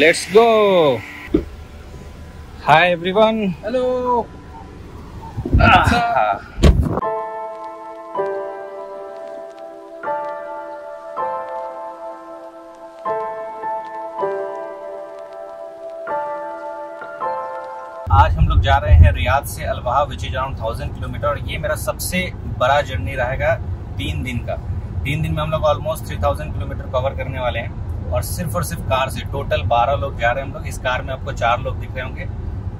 Let's go. Hi everyone, hello. आज हम लोग जा रहे हैं रियाद से Alwaha, which is around 1000 kilometre. और ये मेरा सबसे बड़ा जर्नी रहेगा 3 दिन का। 3 दिन में हम लोग ऑलमोस्ट 3000 किलोमीटर कवर करने वाले हैं। और सिर्फ कार से टोटल 12 लोग जा रहे हैं हम लोग। इस कार में आपको 4 लोग दिख रहे होंगे।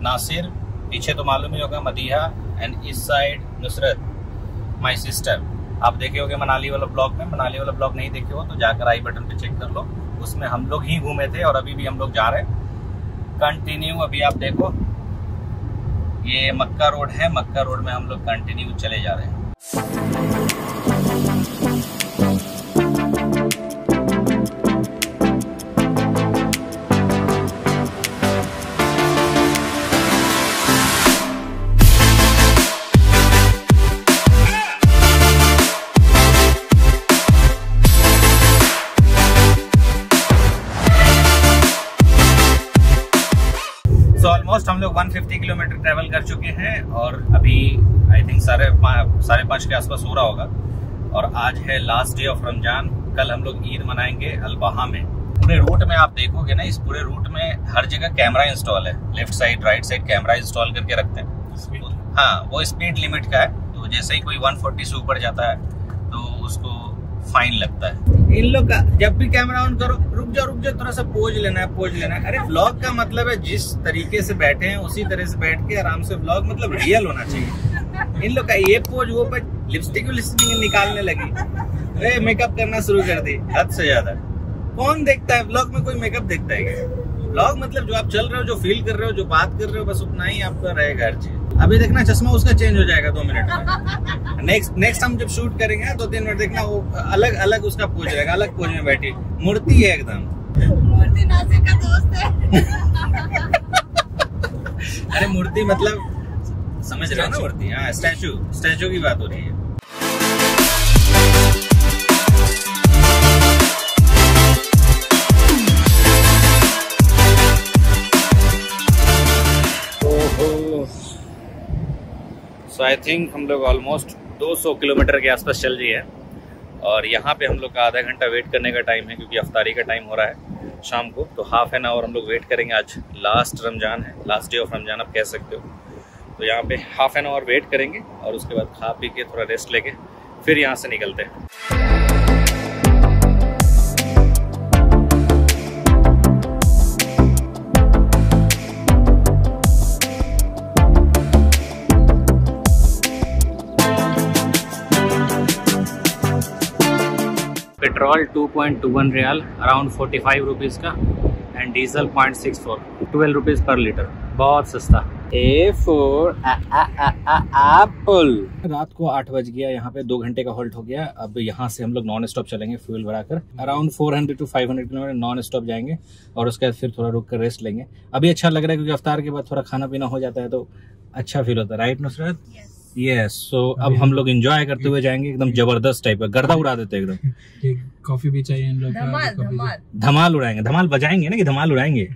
नासिर पीछे तो मालूम ही होगा, मदीहा, एंड इस साइड नुसरत माय सिस्टर। आप देखे होंगे मनाली वाला ब्लॉग में। मनाली वाला ब्लॉग नहीं देखे हो तो जाकर आई बटन पर चेक कर लो, उसमें हम लोग ही घूमे थे। और अभी भी हम लोग जा रहे हैं कंटिन्यू। अभी आप देखो ये मक्का रोड है, मक्का रोड में हम लोग कंटिन्यू चले जा रहे हैं। ऑलमोस्ट हम लोग 150 किलोमीटर ट्रैवल कर चुके हैं। और अभी आई थिंक साढ़े पाँच के आसपास हो रहा होगा। और आज है लास्ट डे ऑफ रमज़ान। कल हम लोग ईद मनाएंगे अलबाहा में। पूरे रूट में आप देखोगे ना, इस पूरे रूट में हर जगह कैमरा इंस्टॉल है। Left side right side camera install करके रखते हैं। हाँ, वो स्पीड लिमिट का है। तो जैसे ही कोई 140 से ऊपर जाता है तो उसको फाइन लगता है। इन लोग का जब भी कैमरा ऑन करो, रुक जाओ, थोड़ा सा पोज लेना है, पोज लेना है। अरे व्लॉग का मतलब है जिस तरीके से बैठे हैं उसी तरह से बैठ के आराम से व्लॉग मतलब रियल होना चाहिए। इन लोग का ये पोज वो पर लिपस्टिक निकालने लगी, अरे मेकअप करना शुरू कर दी। हद से ज्यादा कौन देखता है व्लॉग में? कोई मेकअप देखता है क्या? व्लॉग मतलब जो आप चल रहे हो, जो फील कर रहे हो, जो बात कर रहे हो, बस उतना ही आपका रहेगा हर चीज। अभी देखना चश्मा उसका चेंज हो जाएगा 2 मिनट में। नेक्स्ट हम जब शूट करेंगे 2-3 मिनट देखना वो अलग उसका पोज रहेगा, अलग पोज में बैठी मूर्ति है एकदम। मूर्ति नासिर का दोस्त है। अरे मूर्ति मतलब समझ रहे हो ना, मूर्ति। हाँ, स्टैचू की बात हो रही है। तो आई थिंक हम लोग ऑलमोस्ट 200 किलोमीटर के आसपास चल रही है। और यहाँ पे हम लोग का आधा घंटा वेट करने का टाइम है, क्योंकि अफ्तारी का टाइम हो रहा है शाम को। तो हाफ एन आवर हम लोग वेट करेंगे। आज लास्ट रमज़ान है, लास्ट डे ऑफ रमज़ान आप कह सकते हो। तो यहाँ पे हाफ एन आवर वेट करेंगे और उसके बाद खा पी के थोड़ा रेस्ट लेके फिर यहाँ से निकलते हैं। पेट्रोल 2.21 रियाल अराउंड 45 रुपीज़ का, and diesel 0.64 12 rupees per litre. बहुत सस्ता। A4 Apple. रात को 8 बज गया, यहाँ पे 2 घंटे का होल्ट हो गया। अब यहाँ से हम लोग नॉन स्टॉप चलेंगे फ्यूल भराकर। Around 400 to 500 kilometre non stop जाएंगे और उसके बाद फिर थोड़ा रुक कर रेस्ट लेंगे। अभी अच्छा लग रहा है क्योंकि अफ्तार के बाद थोड़ा खाना पीना हो जाता है तो अच्छा फील होता है। राइट नुसरत? यस। सो अब हम लोग एंजॉय करते हुए जाएंगे। एकदम जबरदस्त टाइप का गर्दा उड़ा देते हैं एकदम। कॉफी भी चाहिए हम लोग। धमाल उड़ाएंगे, धमाल बजाएंगे ना, कि धमाल उड़ाएंगे,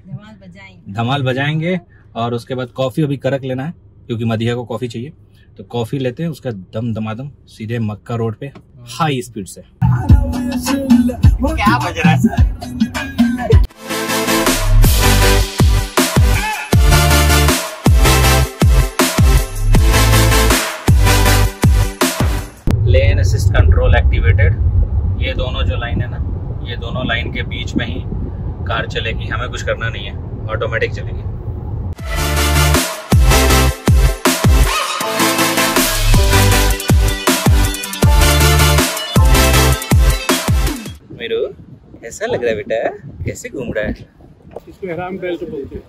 धमाल बजाएंगे। और उसके बाद कॉफी अभी करक लेना है क्योंकि मदीहा को कॉफी चाहिए। तो कॉफी लेते हैं, उसका दम दमादम सीधे मक्का रोड पे हाई स्पीड से। क्या बज रहा है? Lane assist control activated. ये दोनों जो लाइन है ना, ये दोनों लाइन के बीच में ही कार चलेगी। हमें कुछ करना नहीं है, ऑटोमेटिक चलेगी। मेरू ऐसा लग रहा है बेटा, कैसे घूम रहा है, इसको हराम बेल्ट बोलते हैं।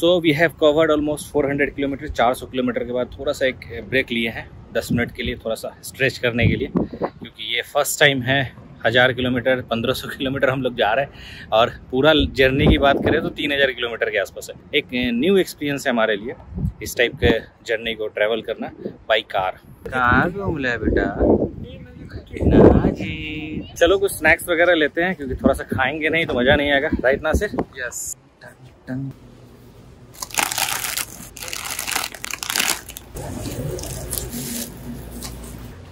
So we have covered almost 400 kilometre. 400 kilometre के बाद थोड़ा सा एक ब्रेक लिए हैं 10 मिनट के लिए, थोड़ा सा स्ट्रेच करने के लिए, क्योंकि ये फर्स्ट टाइम है 1000 किलोमीटर 1500 किलोमीटर हम लोग जा रहे हैं। और पूरा जर्नी की बात करें तो 3000 किलोमीटर के आसपास है। एक न्यू एक्सपीरियंस है हमारे लिए इस टाइप के जर्नी को ट्रैवल करना बाई कार। कहाँ घूम रहा है बेटा जी? चलो कुछ स्नैक्स वगैरह लेते हैं क्योंकि थोड़ा सा खाएंगे नहीं तो मज़ा नहीं आएगा। राइट ना सिर्फ? यस। टन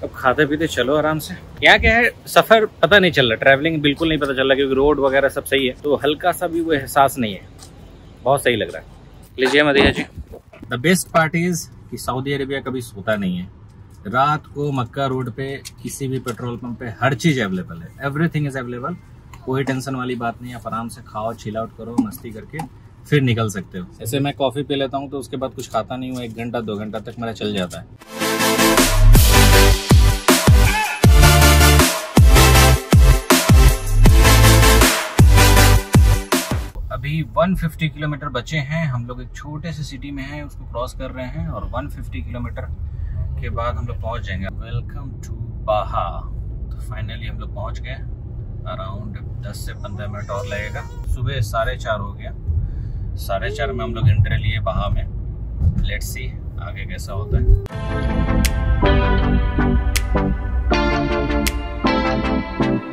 अब खाते पीते चलो आराम से। यहाँ क्या है, सफर पता नहीं चल रहा, ट्रैवलिंग बिल्कुल नहीं पता चल रहा क्योंकि रोड वगैरह सब सही है, तो हल्का सा भी वो एहसास नहीं है, बहुत सही लग रहा है। लीजिए Madiha ji. The best part is कि सऊदी अरेबिया कभी सोता नहीं है। रात को मक्का रोड पे किसी भी पेट्रोल पंप पे हर चीज अवेलेबल है, एवरीथिंग इज अवेलेबल, कोई टेंशन वाली बात नहीं है। आप आराम से खाओ, चिल आउट करो, मस्ती करके फिर निकल सकते हो। ऐसे मैं कॉफी पी लेता हूँ तो उसके बाद कुछ खाता नहीं हूँ, 1 घंटा 2 घंटा तक मेरा चल जाता है। अभी 150 किलोमीटर बचे हैं, हम लोग एक छोटे से सिटी में हैं, उसको क्रॉस कर रहे हैं और 150 किलोमीटर के बाद हम लोग पहुंच जाएंगे। वेलकम टू बाहा। तो फाइनली हम लोग पहुंच गए, अराउंड 10 से 15 मिनट और लगेगा। सुबह 4:30 हो गया, 4:30 में हम लोग एंट्री लिए बाहा में। लेट्स सी आगे कैसा होता है।